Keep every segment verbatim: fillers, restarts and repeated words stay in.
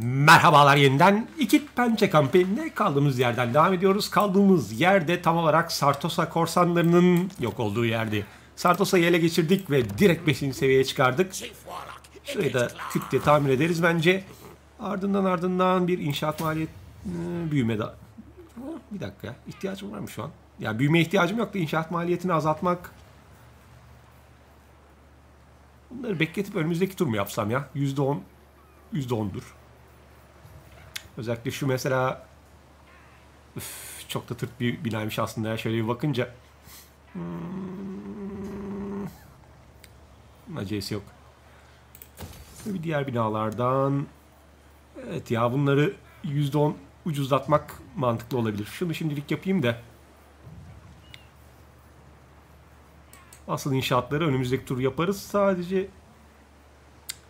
Merhabalar yeniden. İkit Pençe kampanyasına kaldığımız yerden devam ediyoruz. Kaldığımız yerde tam olarak Sartosa korsanlarının yok olduğu yerdi. Sartosa'yı ele geçirdik ve direkt beşinci seviyeye çıkardık. Şurayı da küt diye tamir ederiz bence. Ardından ardından bir inşaat maliyeti büyüme daha. Bir dakika ya. İhtiyacım var mı şu an? Ya büyüme ihtiyacım yok da inşaat maliyetini azaltmak. Bunları bekletip önümüzdeki tur mu yapsam ya? yüzde on. yüzde on'dur. Özellikle şu mesela üf, çok da tırt bir binaymış aslında ya. Şöyle bir bakınca hmm, acelesi yok. Bir diğer binalardan evet ya bunları yüzde on ucuzlatmak mantıklı olabilir. Şunu şimdilik yapayım da asıl inşaatları önümüzdeki tur yaparız. Sadece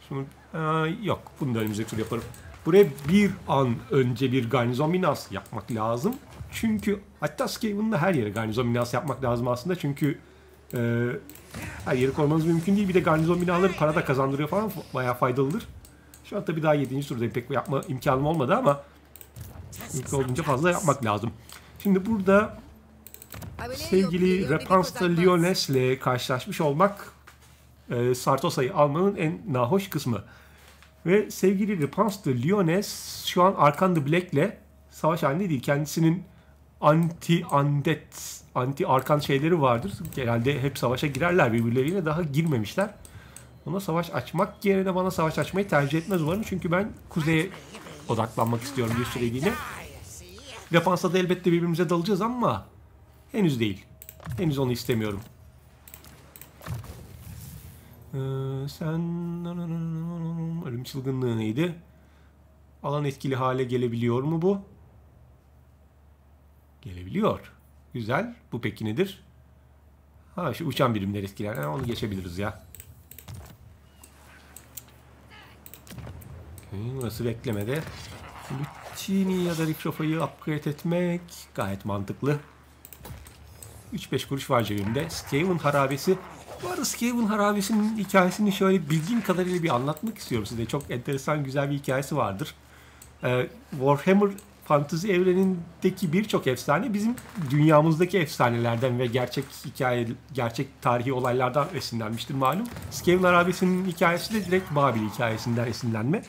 şunu aa, yok bunu da önümüzdeki tur yaparım. Buraya bir an önce bir garnizon binası yapmak lazım. Çünkü hatta Skaven'da her yere garnizon binası yapmak lazım aslında. Çünkü e, her yeri korumanız mümkün değil. Bir de garnizon binaları para da kazandırıyor falan. Bayağı faydalıdır. Şu an tabii daha yedinci turda pek yapma imkanım olmadı ama mümkün olduğunca fazla yapmak lazım. Şimdi burada sevgili Repanse de Lyonesse ile karşılaşmış olmak e, Sartosa'yı almanın en nahoş kısmı. Ve sevgili Repanse de Lyonesse şu an Arkan the Black ile savaş halinde değil. Kendisinin anti-undead, anti-arkan şeyleri vardır. Genelde hep savaşa girerler birbirleriyle. Daha girmemişler. Ona savaş açmak yerine bana savaş açmayı tercih etmez umarım. Çünkü ben kuzeye odaklanmak istiyorum bir süreliğine. Repanse'da da elbette birbirimize dalacağız ama henüz değil. Henüz onu istemiyorum. Ee, sen ölüm çılgınlığı neydi? Alan etkili hale gelebiliyor mu bu? Gelebiliyor. Güzel. Bu peki nedir? Ha şu uçan birimler etkiler. Yani onu geçebiliriz ya. Burası beklemede. Luchini ya da Rikrofa'yı upgrade etmek gayet mantıklı. üç beş kuruş var cebimde. Skaven harabesi. Bu arada Skaven harabesinin hikayesini şöyle bildiğim kadarıyla bir anlatmak istiyorum size. Çok enteresan, güzel bir hikayesi vardır. Ee, Warhammer Fantasy evrenindeki birçok efsane bizim dünyamızdaki efsanelerden ve gerçek hikaye, gerçek tarihi olaylardan esinlenmiştir malum. Skaven harabesinin hikayesi de direkt Babil hikayesinden esinlenme.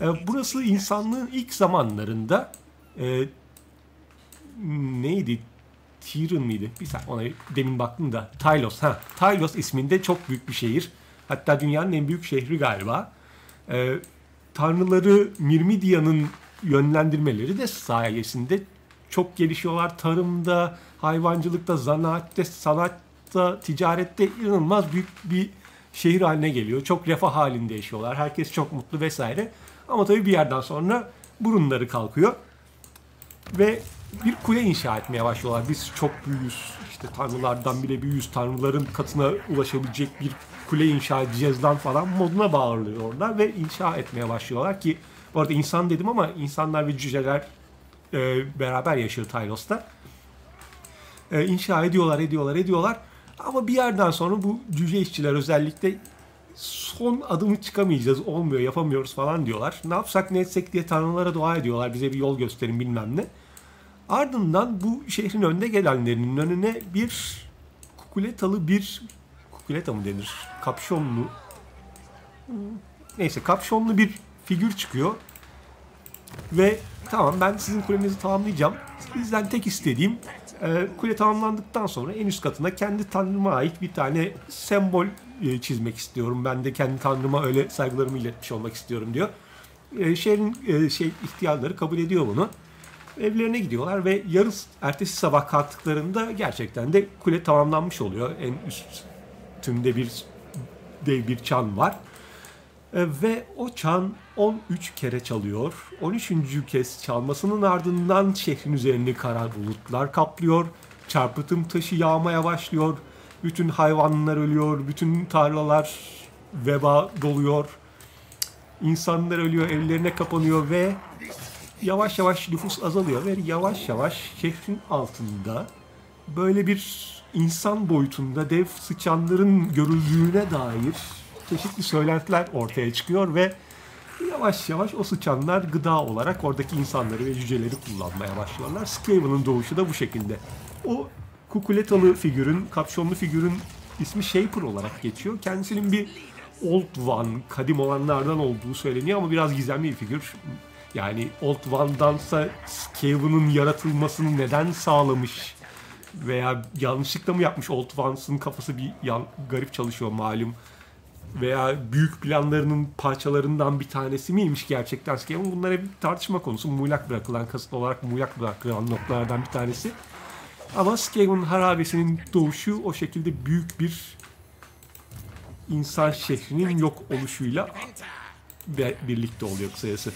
Ee, burası insanlığın ilk zamanlarında e, neydi? Tyron mıydı? Bir saniye ona demin baktım da. Tylos. Ha, Tylos isminde çok büyük bir şehir. Hatta dünyanın en büyük şehri galiba. Ee, tanrıları Mirmidia'nın yönlendirmeleri de sayesinde çok gelişiyorlar. Tarımda, hayvancılıkta, zanaatte, sanatta, ticarette inanılmaz büyük bir şehir haline geliyor. Çok refah halinde yaşıyorlar. Herkes çok mutlu vesaire. Ama tabii bir yerden sonra burunları kalkıyor. Ve bir kule inşa etmeye başlıyorlar. Biz çok büyüyüz. İşte tanrılardan bile büyüyüz. Tanrıların katına ulaşabilecek bir kule inşa edeceğiz lan falan moduna bağırıyorlar ve inşa etmeye başlıyorlar ki bu arada insan dedim ama insanlar ve cüceler e, beraber yaşıyor Tylos'ta. E, inşa ediyorlar, ediyorlar, ediyorlar. Ama bir yerden sonra bu cüce işçiler özellikle son adımı çıkamayacağız, olmuyor, yapamıyoruz falan diyorlar. Ne yapsak ne etsek diye tanrılara dua ediyorlar. Bize bir yol gösterin bilmem ne. Ardından bu şehrin önde gelenlerinin önüne bir kukuletalı bir kukuleta mı denir? Kapşonlu neyse kapşonlu bir figür çıkıyor ve tamam ben sizin kulenizi tamamlayacağım. Sizden tek istediğim e, kule tamamlandıktan sonra en üst katına kendi tanrıma ait bir tane sembol e, çizmek istiyorum. Ben de kendi tanrıma öyle saygılarımı iletmiş olmak istiyorum diyor. E, şehrin e, şey ihtiyarları kabul ediyor bunu. Evlerine gidiyorlar ve yarın ertesi sabah kalktıklarında gerçekten de kule tamamlanmış oluyor. En üstünde bir dev bir çan var. Ve o çan on üç kere çalıyor. on üçüncü kez çalmasının ardından şehrin üzerini kara bulutlar kaplıyor. Çarpıtım taşı yağmaya başlıyor. Bütün hayvanlar ölüyor. Bütün tarlalar veba doluyor. İnsanlar ölüyor, evlerine kapanıyor ve yavaş yavaş nüfus azalıyor ve yavaş yavaş şehrin altında böyle bir insan boyutunda dev sıçanların görüldüğüne dair çeşitli söylentiler ortaya çıkıyor ve yavaş yavaş o sıçanlar gıda olarak oradaki insanları ve cüceleri kullanmaya başlarlar. Skaven'ın doğuşu da bu şekilde. O kukuletalı figürün, kapşonlu figürün ismi Shaper olarak geçiyor. Kendisinin bir Old One, kadim olanlardan olduğu söyleniyor ama biraz gizemli bir figür. Yani Old One'dansa Skaven'ın yaratılmasını neden sağlamış veya yanlışlıkla mı yapmış? Old One'sın kafası bir yan, garip çalışıyor malum. Veya büyük planlarının parçalarından bir tanesi miymiş gerçekten Skaven? Bunlar hep tartışma konusu. Muğlak bırakılan, kasıtlı olarak muğlak bırakılan noktalardan bir tanesi. Ama Skaven harabesinin doğuşu o şekilde büyük bir insan şehrinin yok oluşuyla birlikte oluyor kısacası.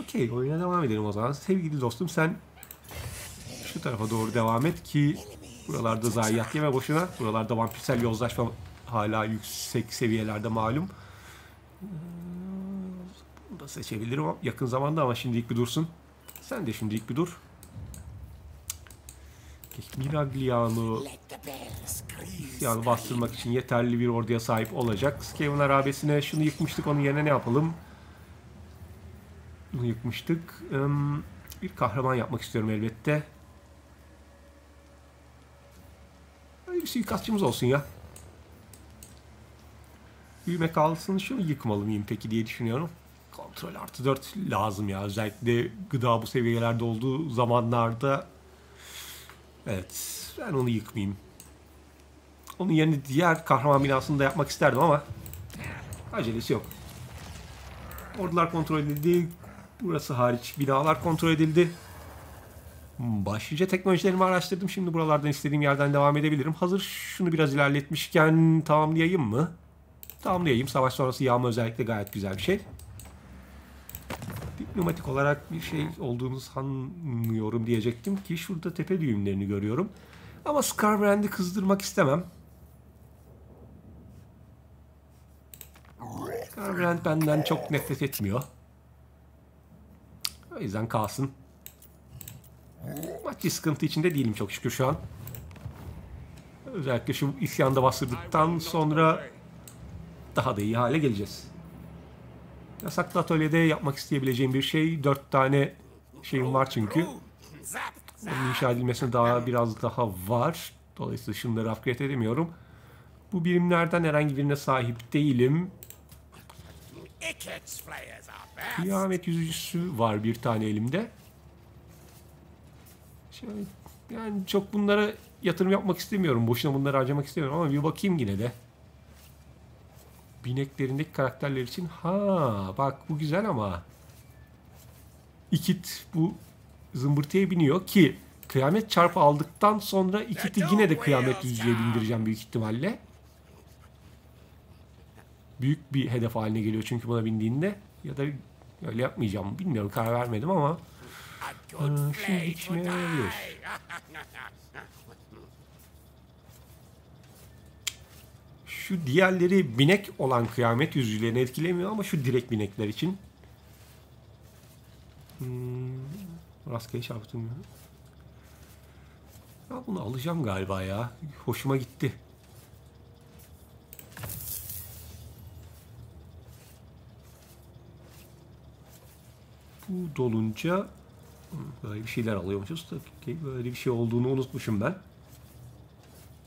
Okey, oyuna devam edelim o zaman. Sevgili dostum, sen şu tarafa doğru devam et ki buralarda zayiat yeme boşuna. Buralarda vampirsel yozlaşma hala yüksek seviyelerde malum. Bunu da seçebilirim yakın zamanda ama şimdilik bir dursun. Sen de şimdilik bir dur. Miragliano yani bastırmak için yeterli bir orduya sahip olacak. Skaven harabesine şunu yıkmıştık, onun yerine ne yapalım? Bunu yıkmıştık. Bir kahraman yapmak istiyorum elbette. Bir suikastçımız olsun ya. Büyüme kalsın, şunu yıkmalı mıyım peki diye düşünüyorum. Kontrol artı dört lazım ya. Özellikle gıda bu seviyelerde olduğu zamanlarda. Evet, ben onu yıkmayayım. Onun yerine diğer kahraman binasını da yapmak isterdim ama acelesi yok. Ordular kontrol edildi. Burası hariç binalar kontrol edildi. Başlıca teknolojilerimi araştırdım. Şimdi buralardan istediğim yerden devam edebilirim. Hazır şunu biraz ilerletmişken tamamlayayım mı? Tamamlayayım. Savaş sonrası yağma özellikle gayet güzel bir şey. Diplomatik olarak bir şey olduğunu sanmıyorum diyecektim ki şurada tepe düğümlerini görüyorum. Ama Skryre'i kızdırmak istemem. Skryre benden çok nefret etmiyor. O yüzden kalsın. Maddi sıkıntı içinde değilim çok şükür şu an. Özellikle şu isyanda bastırdıktan sonra daha da iyi hale geleceğiz. Yasaklı atölyede yapmak isteyebileceğim bir şey. Dört tane şeyim var çünkü. Onun inşa edilmesine daha biraz daha var. Dolayısıyla şunları upgrade edemiyorum. Bu birimlerden herhangi birine sahip değilim. Kıyamet yüzücüsü var bir tane elimde. Yani çok bunlara yatırım yapmak istemiyorum. Boşuna bunları harcamak istemiyorum ama bir bakayım yine de. Bineklerindeki karakterler için. Ha, bak bu güzel ama. Ikit bu zımbırtıya biniyor ki kıyamet çarpı aldıktan sonra Ikit'i yine de kıyamet yüzücüye bindireceğim büyük ihtimalle. Büyük bir hedef haline geliyor çünkü buna bindiğinde. Ya da öyle yapmayacağım. Bilmiyorum, karar vermedim ama. Aa, şimdi içmeye yarıyor. Şu diğerleri binek olan kıyamet yüzücülerini etkilemiyor ama şu direkt binekler için. Hmm, rastgele çarptım. Ya bunu alacağım galiba ya. Hoşuma gitti. Bu dolunca böyle bir şeyler alıyormuşuz. Tabii böyle bir şey olduğunu unutmuşum ben.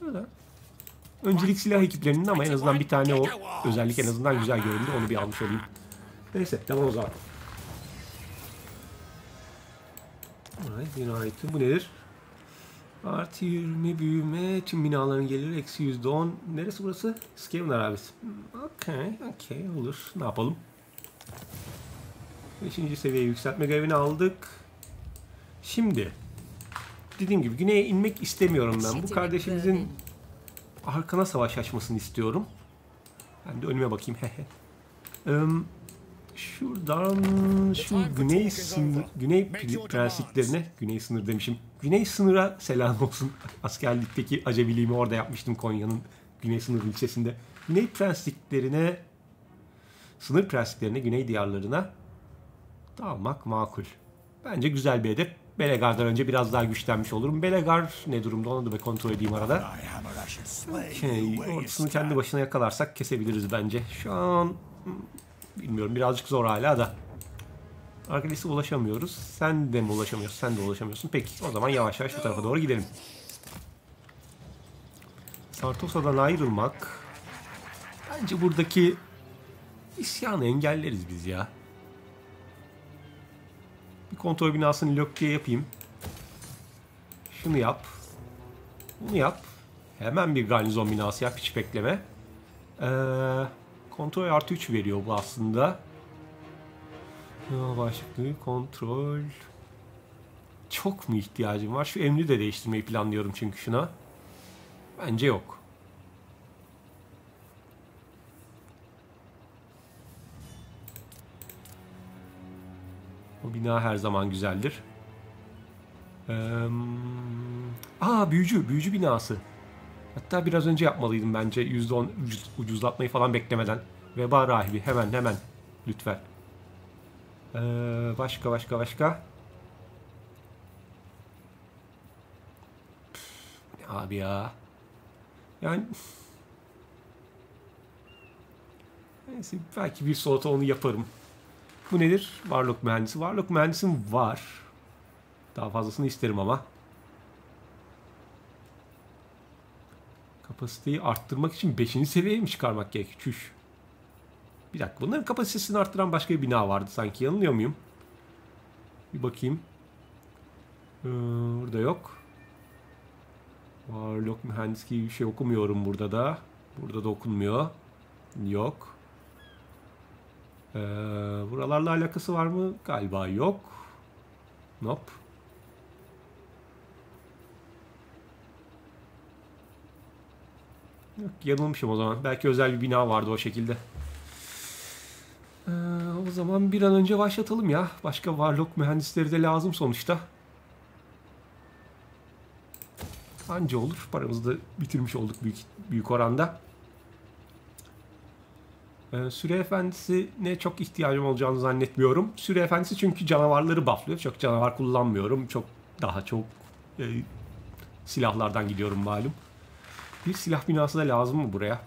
Öyle. Öncelik silah ekiplerinin ama en azından bir tane o özellik en azından güzel göründü. Onu bir almış olayım. Neyse, tamam o zaman. Bu nedir? Artı yirmi büyüme, tüm binaların geliri eksi yüzde on. Neresi burası? Skaven harabesi. Okey, okey olur. Ne yapalım? beşinci seviye yükseltme görevini aldık. Şimdi dediğim gibi güneye inmek istemiyorum ben. Bu kardeşimizin arkana savaş açmasını istiyorum. Ben de önüme bakayım. Şuradan şu güney sınır, güney prensiplerine, güney sınır demişim. Güney sınıra selam olsun. Askerlikteki acemiliğimi orada yapmıştım, Konya'nın güney sınır ilçesinde. Güney prensiplerine, sınır prensiplerine, güney diyarlarına dalmak makul. Bence güzel bir hedef. Belegar'dan önce biraz daha güçlenmiş olurum. Belegar ne durumda, onu da bir kontrol edeyim arada. Okay. Ortasını kendi başına yakalarsak kesebiliriz bence. Şu an bilmiyorum, birazcık zor hala da. Arkadaşa ulaşamıyoruz. Sen de mi ulaşamıyorsun? Sen de ulaşamıyorsun. Peki o zaman yavaş yavaş bu tarafa doğru gidelim. Sartosa'dan ayrılmak. Bence buradaki isyanı engelleriz biz ya. Bir kontrol binasını lök diye yapayım. Şunu yap. Bunu yap. Hemen bir garnizon binası yap. Hiç bekleme. Ee, kontrol artı üç veriyor bu aslında. Başlıklı kontrol. Çok mu ihtiyacım var? Şu emri de değiştirmeyi planlıyorum çünkü şuna. Bence yok. O bina her zaman güzeldir. Ee, aa büyücü, büyücü binası. Hatta biraz önce yapmalıydım bence. yüzde on ucuzlatmayı falan beklemeden. Veba rahibi hemen hemen lütfen. Ee, başka başka başka. Püf, abi ya. Yani neyse, belki bir solata onu yaparım. Bu nedir? Warlock mühendisi. Warlock mühendisim var. Daha fazlasını isterim ama. Kapasiteyi arttırmak için beşinci seviyeye mi çıkarmak gerek? Çüş. Bir dakika, bunların kapasitesini arttıran başka bir bina vardı sanki, yanılıyor muyum? Bir bakayım. Ee, burada yok. Warlock mühendis gibi bir şey okumuyorum burada da. Burada da okunmuyor. Yok. Ee, buralarla alakası var mı? Galiba yok. Nope. Yok, yanılmışım o zaman. Belki özel bir bina vardı o şekilde. Ee, o zaman bir an önce başlatalım ya. Başka Warlock mühendisleri de lazım sonuçta. Anca olur. Paramızı da bitirmiş olduk büyük, büyük oranda. Ee, Süre Efendisi'ne çok ihtiyacım olacağını zannetmiyorum. Süre Efendisi çünkü canavarları bufflıyor. Çok canavar kullanmıyorum. Çok daha çok e, silahlardan gidiyorum malum. Bir silah binası da lazım mı buraya?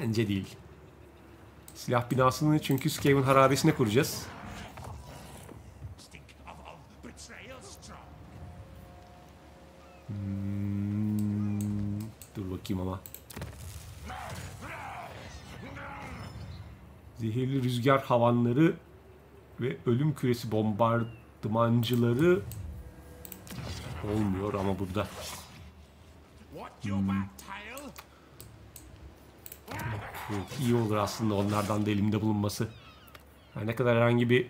Bence değil. Silah binasını çünkü Skaven harabesine kuracağız. Hmm, dur bakayım ama. Zehirli rüzgar havanları ve ölüm küresi bombardımancıları olmuyor ama burada. Hmm. İyi olur aslında onlardan da elimde bulunması. Yani ne kadar herhangi bir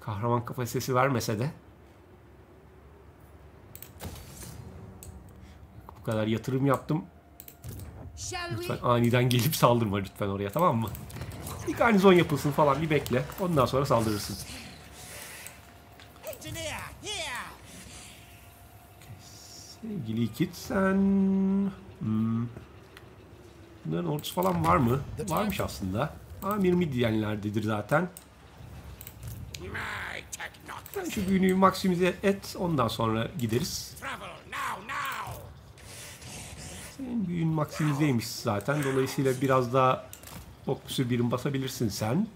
kahraman kapasitesi vermese de bu kadar yatırım yaptım. Lütfen aniden gelip saldırma lütfen oraya, tamam mı? Bir garnizon yapılsın falan, bir bekle. Ondan sonra saldırırsın. Sevgili Ikit, sen... Hmm. Bunların ordusu falan var mı? Varmış aslında. Amir Midyenler'dedir zaten. Yani şu büyünü maksimize et, ondan sonra gideriz. Senin büyün maksimizeymiş zaten. Dolayısıyla biraz daha fokusu birim basabilirsin sen.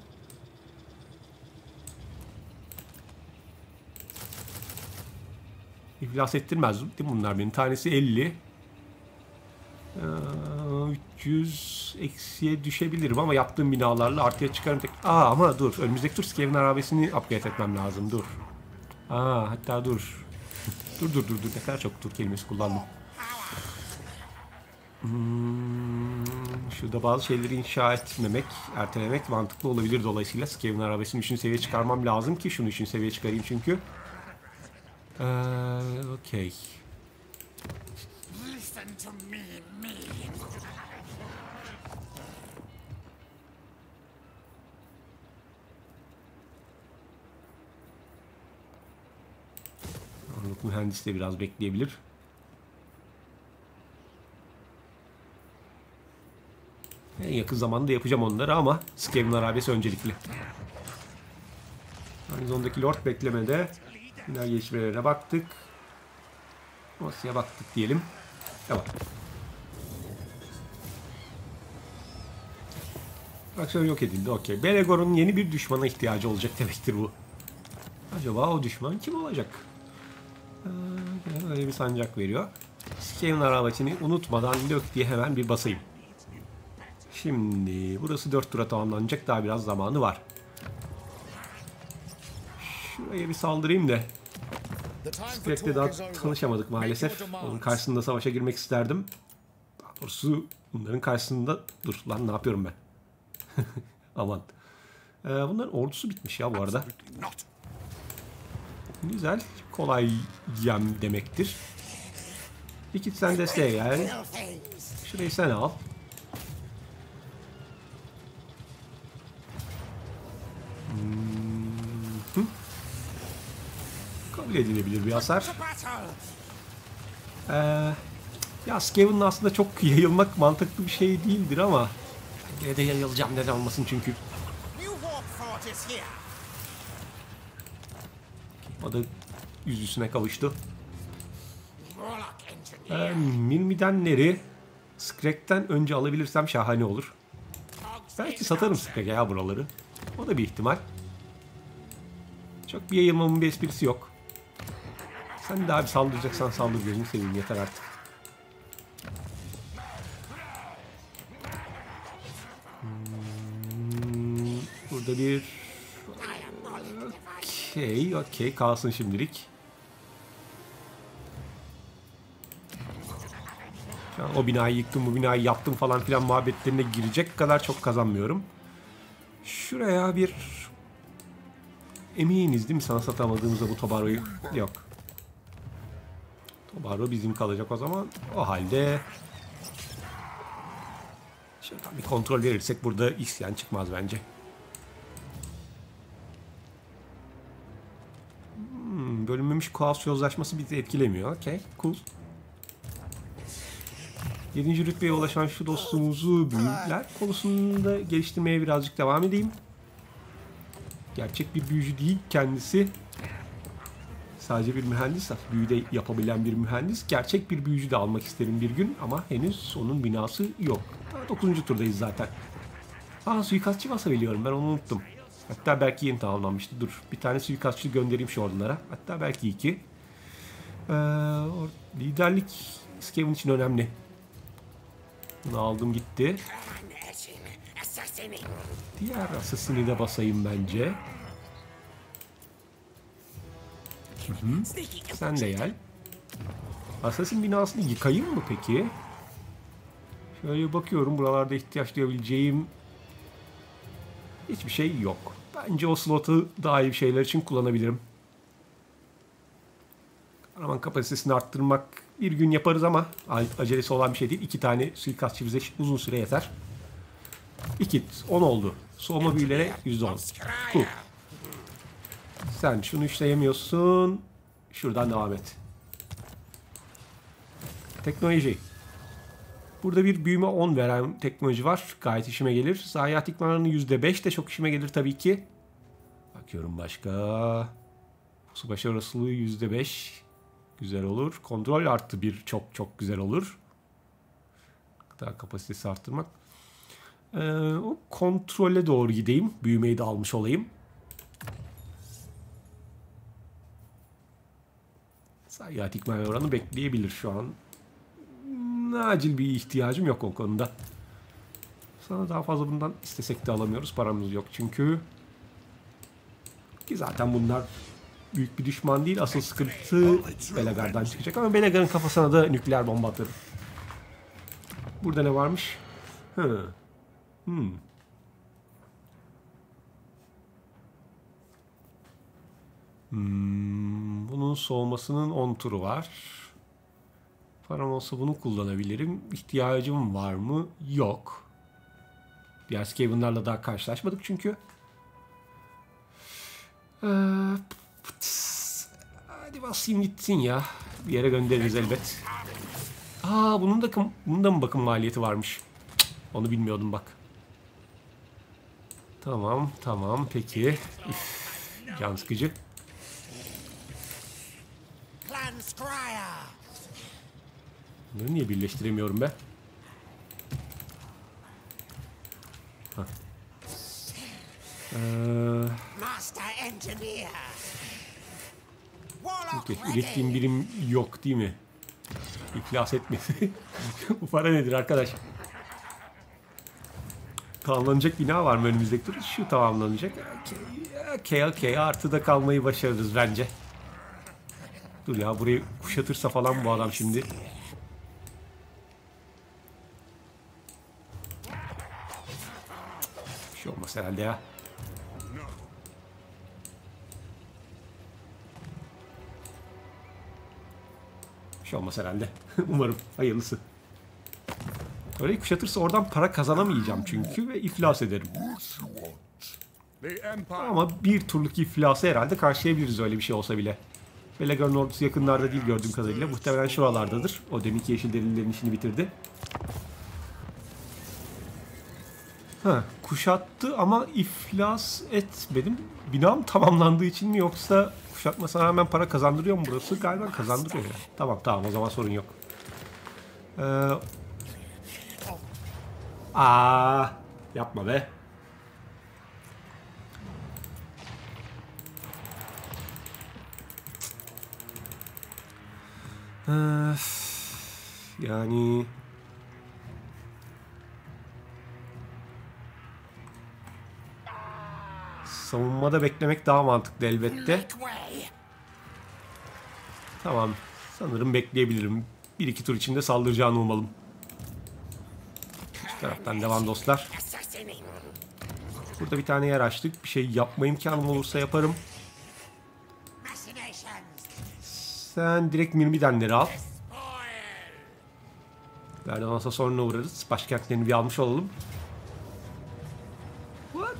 İflas ettirmez değil mi bunlar benim? Tanesi elli. üç yüz eksiye düşebilirim ama yaptığım binalarla artıya çıkarım tek. Aa ama dur, önümüzdeki tur Skaven arabesini upgrade etmem lazım, dur. Aa hatta dur. dur dur dur dur ne kadar çok dur kelimesi kullandım. Hmm, şurada bazı şeyleri inşa etmemek, ertelemek mantıklı olabilir, dolayısıyla Skaven arabesini üçüncü seviyeye çıkarmam lazım ki şunu üçüncü seviyeye çıkarayım çünkü. Ee, okey. Anlık mühendis de biraz bekleyebilir. En yakın zamanda yapacağım onları ama Skaven arabesi öncelikli. Aynı zondaki Lord beklemede. Günah gelişmelerine baktık. Osya'ya baktık diyelim. Devam. Aksiyon yok edildi. Okey. Belegor'un yeni bir düşmana ihtiyacı olacak demektir bu. Acaba o düşman kim olacak? Ee, öyle bir sancak veriyor. Skaven arabasını unutmadan lök diye hemen bir basayım. Şimdi burası dört tura tamamlanacak. Daha biraz zamanı var. Şuraya bir saldırayım da. Skryre'le daha tanışamadık maalesef. Onun karşısında savaşa girmek isterdim. Daha doğrusu bunların karşısında... Dur lan ne yapıyorum ben? Aman. Ee, bunların ordusu bitmiş ya bu arada. Güzel. Kolay yem demektir. İkit sen desteğe gel. Şurayı sen al. Hmm. Kabul edilebilir bir hasar. Ee, ya Skaven'ın aslında çok yayılmak mantıklı bir şey değildir ama yine de yayılacağım neden olmasın çünkü. O da yüzüsüne kavuştu. Ee, Mirmidenleri Skrek'ten önce alabilirsem şahane olur. Belki satarım Skrek'e ya buraları. O da bir ihtimal. Çok bir yayılmamın bir esprisi yok. Sen de abi saldıracaksan saldır gözünü seveyim yeter artık. Hmm, burada bir... Okey, okey. Kalsın şimdilik. O binayı yıktım, bu binayı yaptım falan filan muhabbetlerine girecek kadar çok kazanmıyorum. Şuraya bir... Eminiz değil mi sana satamadığımızda bu Tobaro'yu? Yok. Tobaro bizim kalacak o zaman. O halde... Şöyle bir kontrol verirsek burada isyan çıkmaz bence. Hmm, bölünmemiş Kuas Yozlaşması bizi etkilemiyor. Okey, cool. yedinci rütbeye ulaşan şu dostumuzu büyüler konusunda geliştirmeye birazcık devam edeyim. Gerçek bir büyücü değil kendisi. Sadece bir mühendis. Büyüde yapabilen bir mühendis. Gerçek bir büyücü de almak isterim bir gün ama henüz onun binası yok. Daha dokuzuncu turdayız zaten. Aa suikastçı varsa biliyorum ben onu unuttum. Hatta belki yeni tamamlanmıştı. Dur bir tane suikastçı göndereyim şu ordulara. Hatta belki iki. Ee, liderlik Skaven için önemli. Bunu aldım gitti. Diğer asasını da basayım bence. Hı -hı. Sen de gel. Assassin binasını yıkayayım mı peki? Şöyle bakıyorum buralarda ihtiyaç duyabileceğim hiçbir şey yok. Bence o slotu daha iyi şeyler için kullanabilirim. Kahraman kapasitesini arttırmak bir gün yaparız ama acelesi olan bir şey değil. İki tane suikastçı bize uzun süre yeter. İki, on oldu. Soğuma büyülere yüzde on. Cool. Sen şunu işleyemiyorsun. Şuradan devam et. Teknoloji. Burada bir büyüme on veren teknoloji var. Gayet işime gelir. Zayiat ikmanlarının yüzde beş de çok işime gelir tabii ki. Bakıyorum başka. Pusu başarısılığı yüzde beş. Güzel olur. Kontrol artı bir çok çok güzel olur. Gıda kapasitesi arttırmak. Ee, o kontrole doğru gideyim. Büyümeyi de almış olayım. Sayıat ikmal oranı bekleyebilir şu an. Acil bir ihtiyacım yok o konuda. Sana daha fazla bundan istesek de alamıyoruz. Paramız yok çünkü. Ki zaten bunlar... Büyük bir düşman değil. Asıl sıkıntı Belegar'dan çıkacak. Ama Belegar'ın kafasına da nükleer bomba atarım. Burada ne varmış? Hı. Hmm. Hmm. Bunun soğumasının on turu var. Param olsa bunu kullanabilirim. İhtiyacım var mı? Yok. Diğer Skaven'larla daha karşılaşmadık çünkü. Eee... Hadi basayım gitsin ya. Bir yere göndeririz elbet. Aa bunun da, bunun da mı bakım maliyeti varmış? Cık, onu bilmiyordum bak. Tamam tamam peki. Üf, Can sıkıcı. Bunları niye birleştiremiyorum be? Hah. Ee... Ürettiğim birim yok değil mi? İflas etmesi. Bu para nedir arkadaş? Tamamlanacak bina var mı önümüzdeki tur? Şu tamamlanacak. Okey okey. Artı da kalmayı başarırız bence. Dur ya, burayı kuşatırsa falan bu adam şimdi. Bir şey olmaz herhalde ya. Bir şey olmaz herhalde. Umarım. Hayırlısı. Orayı kuşatırsa oradan para kazanamayacağım çünkü ve iflas ederim. Ama bir turluk iflası herhalde karşılayabiliriz öyle bir şey olsa bile. Belegar'ın ordusu yakınlarda değil gördüğüm kadarıyla. Muhtemelen şuralardadır. O deminki yeşil derinlerin işini bitirdi. Ha, kuşattı ama iflas etmedim. Binam tamamlandığı için mi yoksa kuşatmasına rağmen para kazandırıyor mu burası? Galiba kazandırıyor ya. Tamam tamam, o zaman sorun yok. Ee, Aa, yapma be. Yani savunmada beklemek daha mantıklı elbette. Tamam, sanırım bekleyebilirim. Bir iki tur içinde saldıracağını umalım. Şu taraftan devam dostlar. Burada bir tane yer açtık. Bir şey yapma imkanım olursa yaparım. Sen direkt Mirmidenleri al. Verdanas'a sonra uğrarız. Başkentlerini bir almış olalım. What?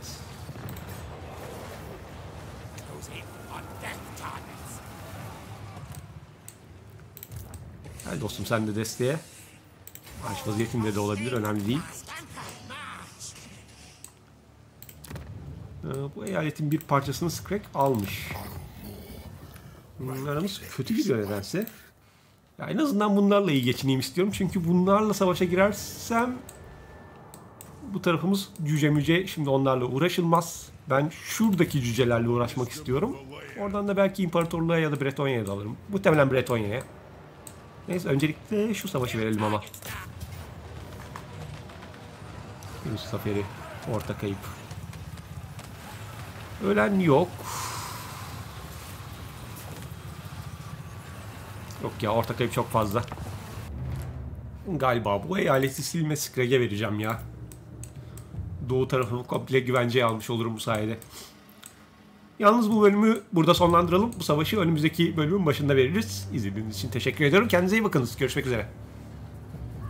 Gel dostum sen de desteğe. Marş vaziyetinde de olabilir. Önemli değil. Ee, bu eyaletin bir parçasını Skryre almış. Bunlarımız kötü gidiyor nedense. Ya en azından bunlarla iyi geçineyim istiyorum. Çünkü bunlarla savaşa girersem bu tarafımız cüce müce. Şimdi onlarla uğraşılmaz. Ben şuradaki cücelerle uğraşmak istiyorum. Oradan da belki İmparatorluğa ya da Bretonya'ya da alırım. Muhtemelen Bretonya'ya. Neyse, öncelikle şu savaşı verelim ama. Yunus Zaferi. Orta kayıp. Ölen yok. Yok ya, orta kayıp çok fazla. Galiba bu eyaleti silme Skryre'e vereceğim ya. Doğu tarafımı komple güvenceye almış olurum bu sayede. Yalnız bu bölümü burada sonlandıralım. Bu savaşı önümüzdeki bölümün başında veririz. İzlediğiniz için teşekkür ediyorum. Kendinize iyi bakınız. Görüşmek üzere.